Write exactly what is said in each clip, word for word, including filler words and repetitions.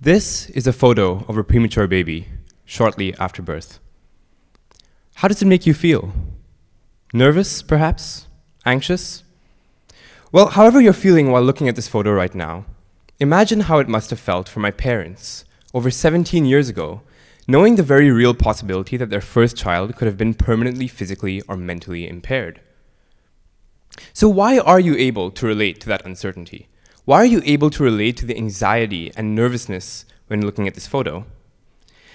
This is a photo of a premature baby shortly after birth. How does it make you feel? Nervous, perhaps? Anxious? Well, however you're feeling while looking at this photo right now, imagine how it must have felt for my parents over seventeen years ago, knowing the very real possibility that their first child could have been permanently physically or mentally impaired. So why are you able to relate to that uncertainty? Why are you able to relate to the anxiety and nervousness when looking at this photo?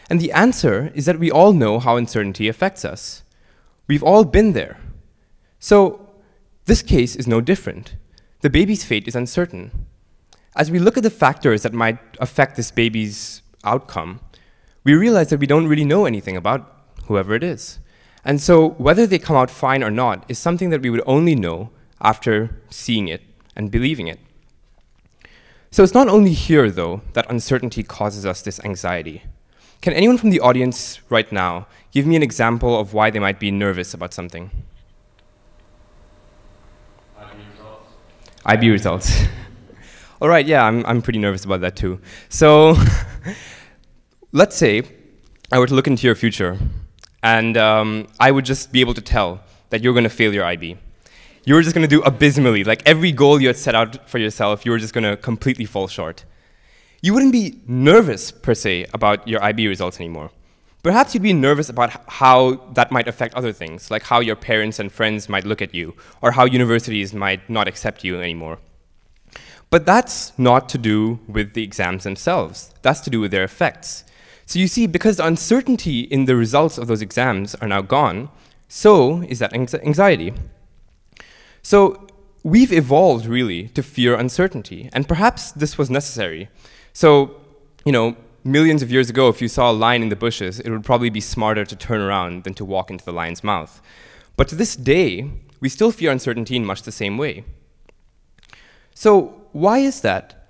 And the answer is that we all know how uncertainty affects us. We've all been there. So this case is no different. The baby's fate is uncertain. As we look at the factors that might affect this baby's outcome, we realize that we don't really know anything about whoever it is. And so whether they come out fine or not is something that we would only know after seeing it and believing it. So it's not only here, though, that uncertainty causes us this anxiety. Can anyone from the audience right now give me an example of why they might be nervous about something? I B results. I B results. All right, yeah, I'm, I'm pretty nervous about that, too. So let's say I were to look into your future, and um, I would just be able to tell that you're going to fail your I B. You were just going to do abysmally. Like every goal you had set out for yourself, you were just going to completely fall short. You wouldn't be nervous, per se, about your I B results anymore. Perhaps you'd be nervous about how that might affect other things, like how your parents and friends might look at you, or how universities might not accept you anymore. But that's not to do with the exams themselves. That's to do with their effects. So you see, because the uncertainty in the results of those exams are now gone, so is that anxiety. So we've evolved, really, to fear uncertainty, and perhaps this was necessary. So, you know, millions of years ago, if you saw a lion in the bushes, it would probably be smarter to turn around than to walk into the lion's mouth. But to this day, we still fear uncertainty in much the same way. So why is that?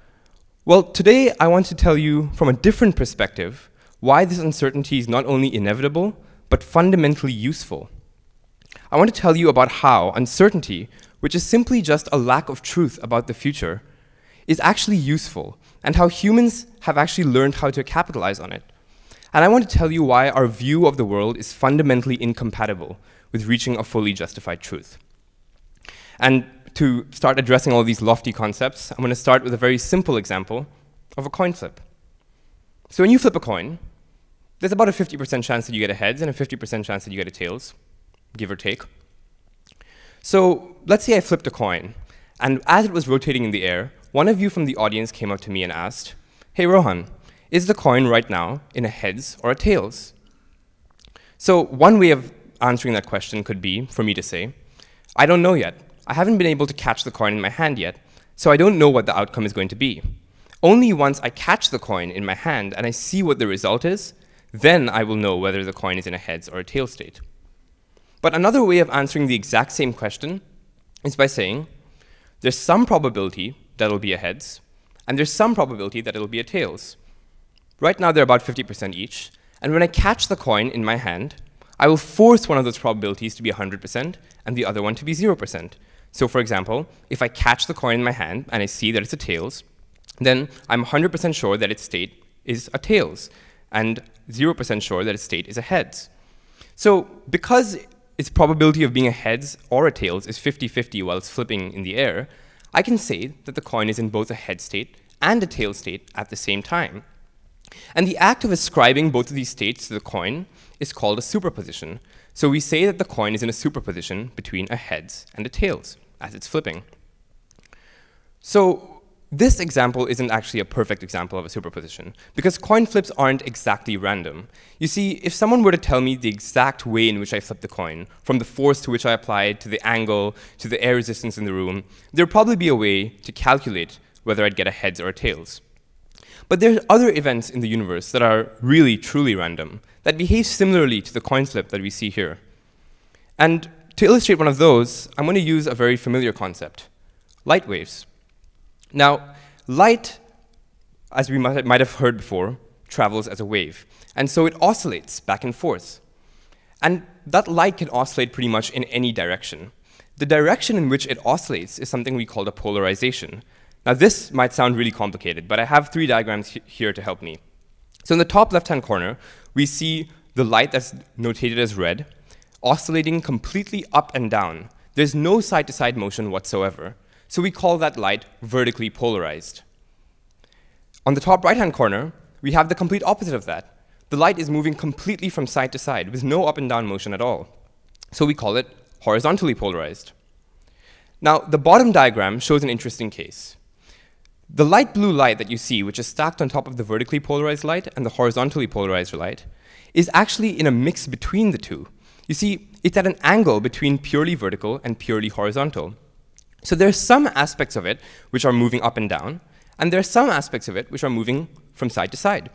Well, today I want to tell you from a different perspective why this uncertainty is not only inevitable, but fundamentally useful. I want to tell you about how uncertainty, which is simply just a lack of truth about the future, is actually useful, and how humans have actually learned how to capitalize on it. And I want to tell you why our view of the world is fundamentally incompatible with reaching a fully justified truth. And to start addressing all these lofty concepts, I'm going to start with a very simple example of a coin flip. So when you flip a coin, there's about a fifty percent chance that you get a heads and a fifty percent chance that you get a tails, give or take. So let's say I flipped a coin, and as it was rotating in the air, one of you from the audience came up to me and asked, "Hey Rohan, is the coin right now in a heads or a tails?" So one way of answering that question could be for me to say, "I don't know yet. I haven't been able to catch the coin in my hand yet, so I don't know what the outcome is going to be. Only once I catch the coin in my hand and I see what the result is, then I will know whether the coin is in a heads or a tails state." But another way of answering the exact same question is by saying, there's some probability that it'll be a heads, and there's some probability that it'll be a tails. Right now, they're about fifty percent each, and when I catch the coin in my hand, I will force one of those probabilities to be one hundred percent and the other one to be zero percent. So for example, if I catch the coin in my hand and I see that it's a tails, then I'm one hundred percent sure that its state is a tails, and zero percent sure that its state is a heads. So because its probability of being a heads or a tails is fifty fifty while it's flipping in the air, I can say that the coin is in both a head state and a tail state at the same time. And the act of ascribing both of these states to the coin is called a superposition. So we say that the coin is in a superposition between a heads and a tails as it's flipping. So this example isn't actually a perfect example of a superposition, because coin flips aren't exactly random. You see, if someone were to tell me the exact way in which I flipped the coin, from the force to which I applied, to the angle, to the air resistance in the room, there'd probably be a way to calculate whether I'd get a heads or a tails. But there's other events in the universe that are really, truly random, that behave similarly to the coin flip that we see here. And to illustrate one of those, I'm going to use a very familiar concept, light waves. Now, light, as we might have heard before, travels as a wave, and so it oscillates back and forth. And that light can oscillate pretty much in any direction. The direction in which it oscillates is something we call a polarization. Now this might sound really complicated, but I have three diagrams he here to help me. So in the top left-hand corner, we see the light that's notated as red, oscillating completely up and down. There's no side-to-side motion whatsoever. So we call that light vertically polarized. On the top right-hand corner, we have the complete opposite of that. The light is moving completely from side to side with no up and down motion at all. So we call it horizontally polarized. Now, the bottom diagram shows an interesting case. The light blue light that you see, which is stacked on top of the vertically polarized light and the horizontally polarized light, is actually in a mix between the two. You see, it's at an angle between purely vertical and purely horizontal. So there are some aspects of it which are moving up and down, and there are some aspects of it which are moving from side to side.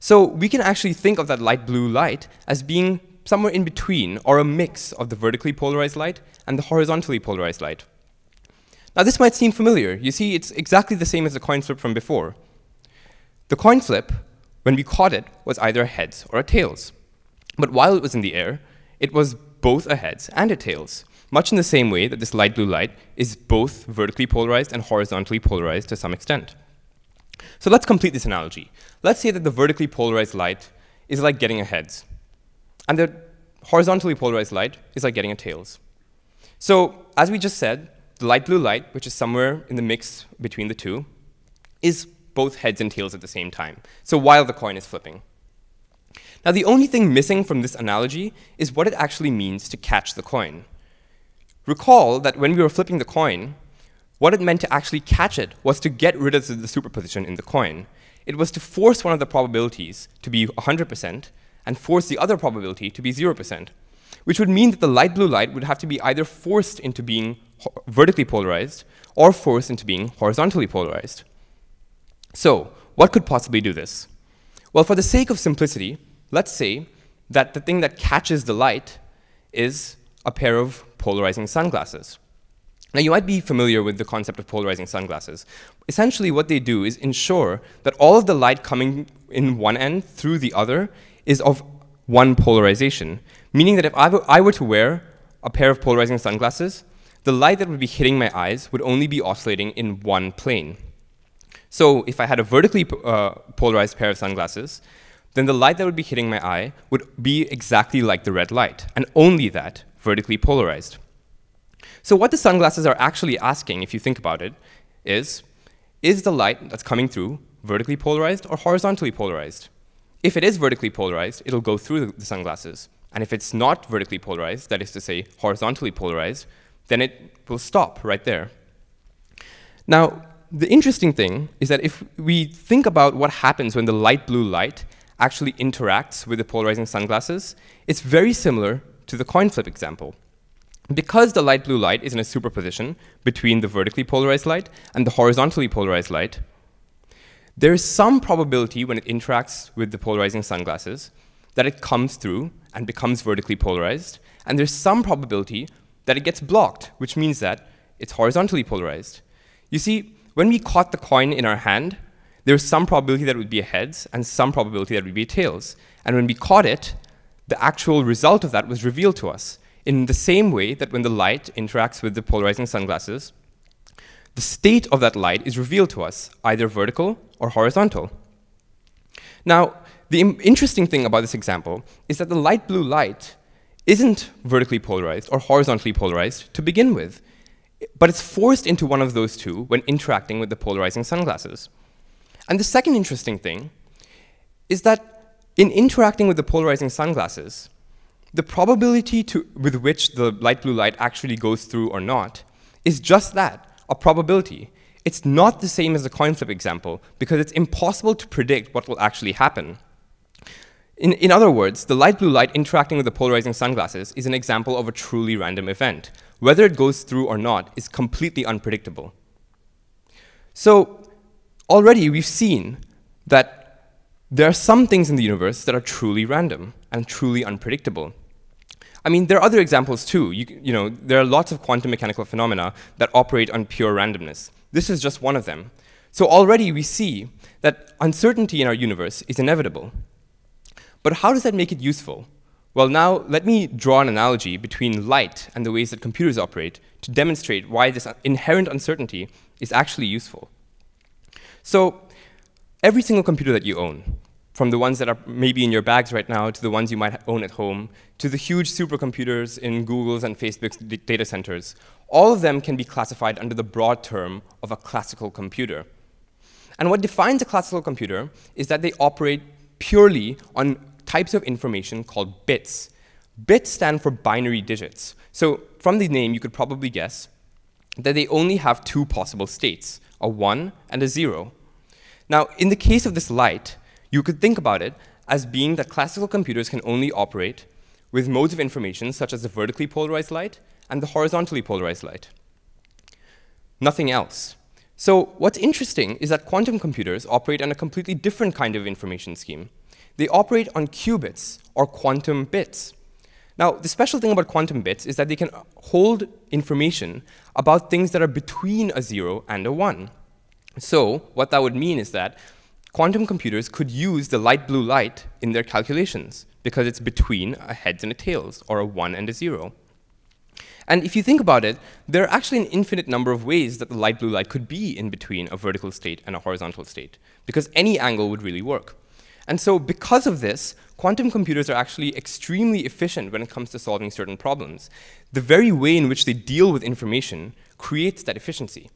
So we can actually think of that light blue light as being somewhere in between, or a mix of the vertically polarized light and the horizontally polarized light. Now this might seem familiar. You see, it's exactly the same as the coin flip from before. The coin flip, when we caught it, was either a heads or a tails. But while it was in the air, it was both a heads and a tails, much in the same way that this light blue light is both vertically polarized and horizontally polarized to some extent. So let's complete this analogy. Let's say that the vertically polarized light is like getting a heads, and the horizontally polarized light is like getting a tails. So as we just said, the light blue light, which is somewhere in the mix between the two, is both heads and tails at the same time, so while the coin is flipping. Now the only thing missing from this analogy is what it actually means to catch the coin. Recall that when we were flipping the coin, what it meant to actually catch it was to get rid of the superposition in the coin. It was to force one of the probabilities to be one hundred percent and force the other probability to be zero percent, which would mean that the light blue light would have to be either forced into being vertically polarized or forced into being horizontally polarized. So what could possibly do this? Well, for the sake of simplicity, let's say that the thing that catches the light is a pair of polarizing sunglasses. Now, you might be familiar with the concept of polarizing sunglasses. Essentially, what they do is ensure that all of the light coming in one end through the other is of one polarization, meaning that if I were, I were to wear a pair of polarizing sunglasses, the light that would be hitting my eyes would only be oscillating in one plane. So if I had a vertically uh, polarized pair of sunglasses, then the light that would be hitting my eye would be exactly like the red light, and only that, vertically polarized. So what the sunglasses are actually asking, if you think about it, is, is the light that's coming through vertically polarized or horizontally polarized? If it is vertically polarized, it'll go through the sunglasses. And if it's not vertically polarized, that is to say horizontally polarized, then it will stop right there. Now, the interesting thing is that if we think about what happens when the light blue light actually interacts with the polarizing sunglasses, it's very similar to the coin flip example. Because the light blue light is in a superposition between the vertically polarized light and the horizontally polarized light, there is some probability when it interacts with the polarizing sunglasses that it comes through and becomes vertically polarized, and there's some probability that it gets blocked, which means that it's horizontally polarized. You see, when we caught the coin in our hand, there was some probability that it would be a heads and some probability that it would be a tails. And when we caught it, the actual result of that was revealed to us. In the same way that when the light interacts with the polarizing sunglasses, the state of that light is revealed to us, either vertical or horizontal. Now, the interesting thing about this example is that the light blue light isn't vertically polarized or horizontally polarized to begin with, but it's forced into one of those two when interacting with the polarizing sunglasses. And the second interesting thing is that in interacting with the polarizing sunglasses, the probability to, with which the light blue light actually goes through or not is just that, a probability. It's not the same as the coin flip example because it's impossible to predict what will actually happen. In, in other words, the light blue light interacting with the polarizing sunglasses is an example of a truly random event. Whether it goes through or not is completely unpredictable. So already we've seen that there are some things in the universe that are truly random and truly unpredictable. I mean, there are other examples too. You, you know, there are lots of quantum mechanical phenomena that operate on pure randomness. This is just one of them. So already we see that uncertainty in our universe is inevitable. But how does that make it useful? Well, now let me draw an analogy between light and the ways that computers operate to demonstrate why this inherent uncertainty is actually useful. So every single computer that you own, from the ones that are maybe in your bags right now to the ones you might own at home, to the huge supercomputers in Google's and Facebook's data centers, all of them can be classified under the broad term of a classical computer. And what defines a classical computer is that they operate purely on types of information called bits. Bits stand for binary digits. So from the name, you could probably guess that they only have two possible states, a one and a zero. Now, in the case of this light, you could think about it as being that classical computers can only operate with modes of information such as the vertically polarized light and the horizontally polarized light. Nothing else. So what's interesting is that quantum computers operate on a completely different kind of information scheme. They operate on qubits, or quantum bits. Now, the special thing about quantum bits is that they can hold information about things that are between a zero and a one. So what that would mean is that quantum computers could use the light blue light in their calculations, because it's between a heads and a tails, or a one and a zero. And if you think about it, there are actually an infinite number of ways that the light blue light could be in between a vertical state and a horizontal state, because any angle would really work. And so because of this, quantum computers are actually extremely efficient when it comes to solving certain problems. The very way in which they deal with information creates that efficiency.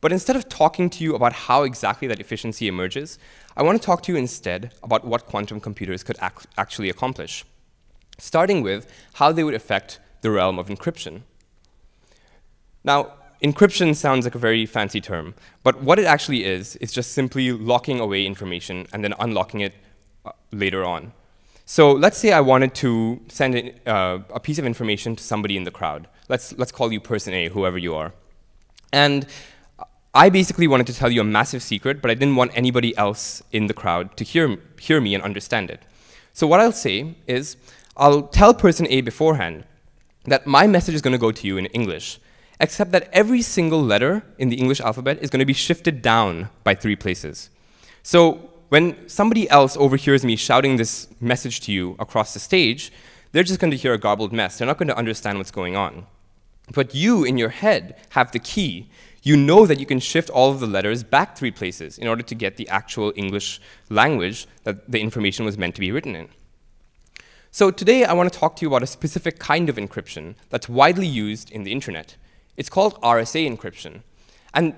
But instead of talking to you about how exactly that efficiency emerges, I want to talk to you instead about what quantum computers could ac- actually accomplish, starting with how they would affect the realm of encryption. Now, encryption sounds like a very fancy term, but what it actually is is just simply locking away information and then unlocking it uh, later on. So let's say I wanted to send in, uh, a piece of information to somebody in the crowd. Let's, let's call you person A, whoever you are. And I basically wanted to tell you a massive secret, but I didn't want anybody else in the crowd to hear, hear me and understand it. So what I'll say is I'll tell person A beforehand that my message is going to go to you in English, except that every single letter in the English alphabet is going to be shifted down by three places. So when somebody else overhears me shouting this message to you across the stage, they're just going to hear a garbled mess. They're not going to understand what's going on. But you, in your head, have the key. You know that you can shift all of the letters back three places in order to get the actual English language that the information was meant to be written in. So today, I want to talk to you about a specific kind of encryption that's widely used in the internet. It's called R S A encryption. And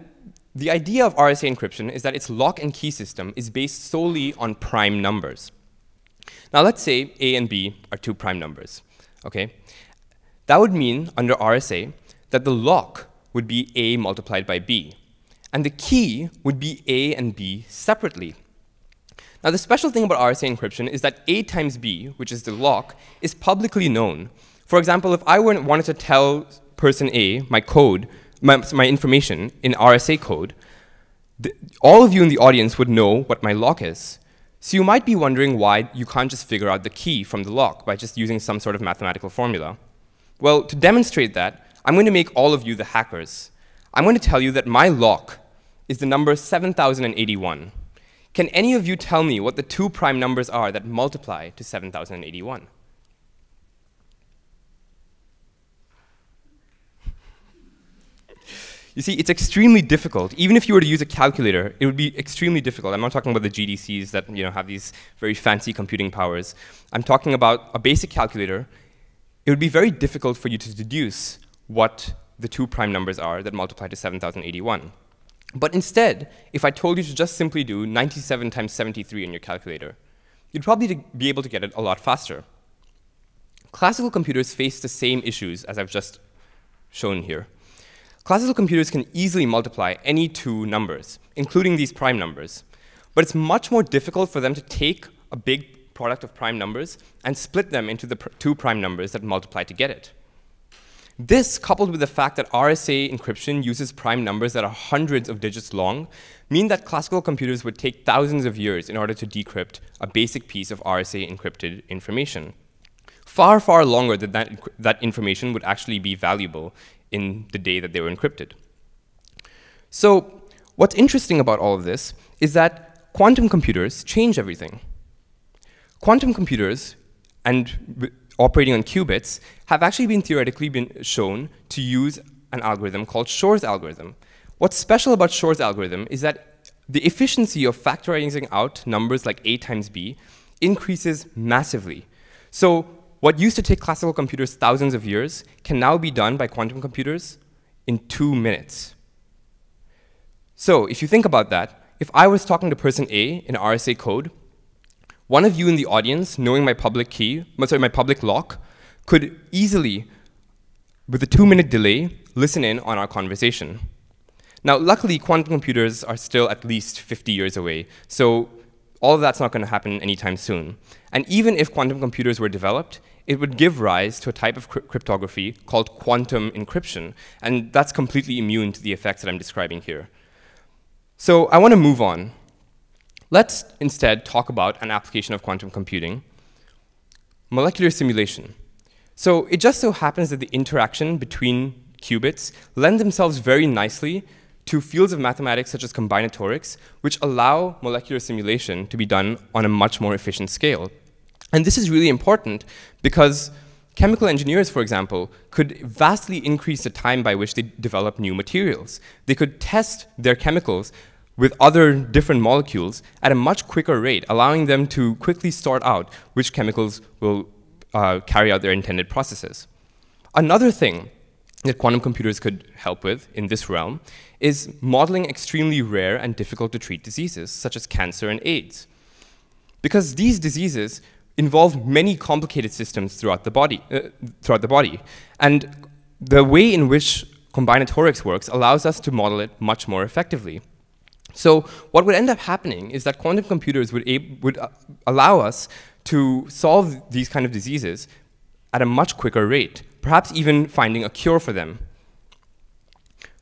the idea of R S A encryption is that its lock and key system is based solely on prime numbers. Now let's say A and B are two prime numbers, okay? That would mean, under R S A, that the lock would be A multiplied by B, and the key would be A and B separately. Now the special thing about R S A encryption is that A times B, which is the lock, is publicly known. For example, if I wanted to tell person A, my code, my, my information in R S A code, the, all of you in the audience would know what my lock is. So you might be wondering why you can't just figure out the key from the lock by just using some sort of mathematical formula. Well, to demonstrate that, I'm going to make all of you the hackers. I'm going to tell you that my lock is the number seven thousand eighty-one. Can any of you tell me what the two prime numbers are that multiply to seven thousand eighty-one? You see, it's extremely difficult. Even if you were to use a calculator, it would be extremely difficult. I'm not talking about the G D Cs that, you know, have these very fancy computing powers. I'm talking about a basic calculator. It would be very difficult for you to deduce what the two prime numbers are that multiply to seven thousand eighty-one. But instead, if I told you to just simply do ninety-seven times seventy-three in your calculator, you'd probably be able to get it a lot faster. Classical computers face the same issues as I've just shown here. Classical computers can easily multiply any two numbers, including these prime numbers. But it's much more difficult for them to take a big product of prime numbers and split them into the pr two prime numbers that multiply to get it. This, coupled with the fact that R S A encryption uses prime numbers that are hundreds of digits long, mean that classical computers would take thousands of years in order to decrypt a basic piece of R S A encrypted information. Far, far longer than that, that information would actually be valuable in the day that they were encrypted. So what's interesting about all of this is that quantum computers change everything. Quantum computers, and operating on qubits, have actually been theoretically been shown to use an algorithm called Shor's algorithm, What's special about Shor's algorithm is that the efficiency of factorizing out numbers like A times B increases massively. So what used to take classical computers thousands of years can now be done by quantum computers in two minutes. So if you think about that, if I was talking to person A in R S A code, one of you in the audience, knowing my public key, sorry, my public lock, could easily, with a two-minute delay, listen in on our conversation. Now, luckily, quantum computers are still at least fifty years away, so all of that's not going to happen anytime soon. And even if quantum computers were developed, it would give rise to a type of cryptography called quantum encryption, and that's completely immune to the effects that I'm describing here. So I want to move on. Let's instead talk about an application of quantum computing, molecular simulation. So it just so happens that the interaction between qubits lend themselves very nicely to fields of mathematics such as combinatorics, which allow molecular simulation to be done on a much more efficient scale. And this is really important because chemical engineers, for example, could vastly increase the time by which they develop new materials. They could test their chemicals with other different molecules at a much quicker rate, allowing them to quickly sort out which chemicals will uh, carry out their intended processes. Another thing that quantum computers could help with in this realm is modeling extremely rare and difficult to treat diseases, such as cancer and AIDS. Because these diseases involve many complicated systems throughout the body, uh, throughout the body. And the way in which combinatorics works allows us to model it much more effectively. So what would end up happening is that quantum computers would, would uh, allow us to solve these kind of diseases at a much quicker rate, perhaps even finding a cure for them.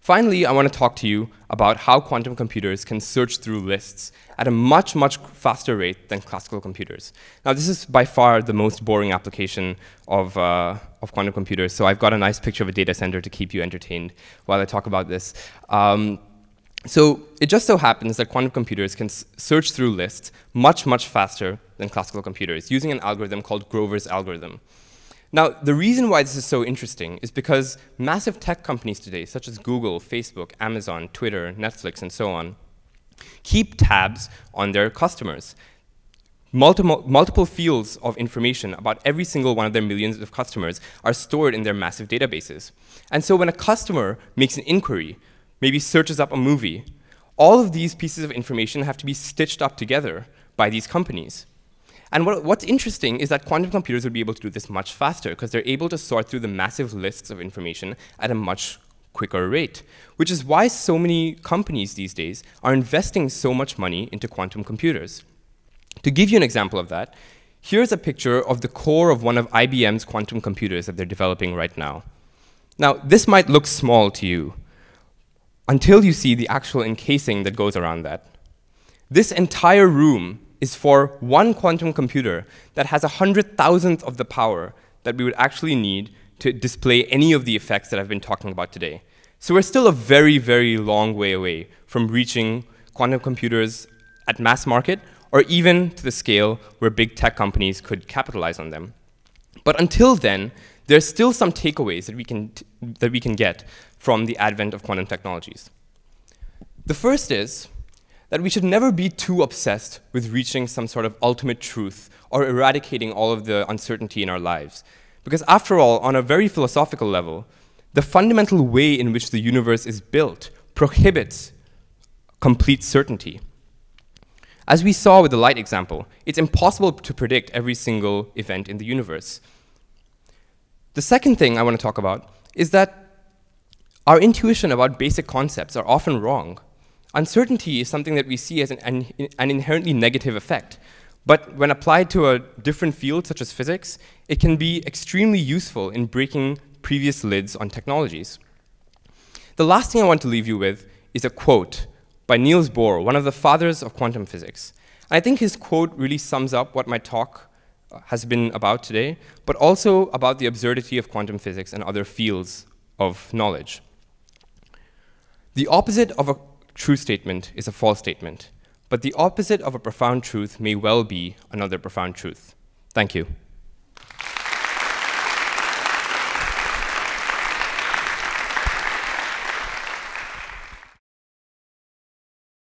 Finally, I want to talk to you about how quantum computers can search through lists at a much, much faster rate than classical computers. Now, this is by far the most boring application of, uh, of quantum computers, so I've got a nice picture of a data center to keep you entertained while I talk about this. Um, so it just so happens that quantum computers can s search through lists much, much faster than classical computers using an algorithm called Grover's algorithm. Now, the reason why this is so interesting is because massive tech companies today, such as Google, Facebook, Amazon, Twitter, Netflix, and so on, keep tabs on their customers. Multiple, multiple fields of information about every single one of their millions of customers are stored in their massive databases. And so when a customer makes an inquiry, maybe searches up a movie, all of these pieces of information have to be stitched up together by these companies. And what, what's interesting is that quantum computers would be able to do this much faster because they're able to sort through the massive lists of information at a much quicker rate, which is why so many companies these days are investing so much money into quantum computers. To give you an example of that, here's a picture of the core of one of I B M's quantum computers that they're developing right now. Now, this might look small to you until you see the actual encasing that goes around that. This entire room is for one quantum computer that has a hundred thousandth of the power that we would actually need to display any of the effects that I've been talking about today. So we're still a very, very long way away from reaching quantum computers at mass market, or even to the scale where big tech companies could capitalize on them. But until then, there's still some takeaways that we can, t that we can get from the advent of quantum technologies. The first is that we should never be too obsessed with reaching some sort of ultimate truth or eradicating all of the uncertainty in our lives. Because after all, on a very philosophical level, the fundamental way in which the universe is built prohibits complete certainty. As we saw with the light example, it's impossible to predict every single event in the universe. The second thing I want to talk about is that our intuition about basic concepts are often wrong. Uncertainty is something that we see as an, an, an inherently negative effect, but when applied to a different field, such as physics, it can be extremely useful in breaking previous lids on technologies. The last thing I want to leave you with is a quote by Niels Bohr, one of the fathers of quantum physics. And I think his quote really sums up what my talk has been about today, but also about the absurdity of quantum physics and other fields of knowledge. The opposite of a true statement is a false statement, but the opposite of a profound truth may well be another profound truth. Thank you.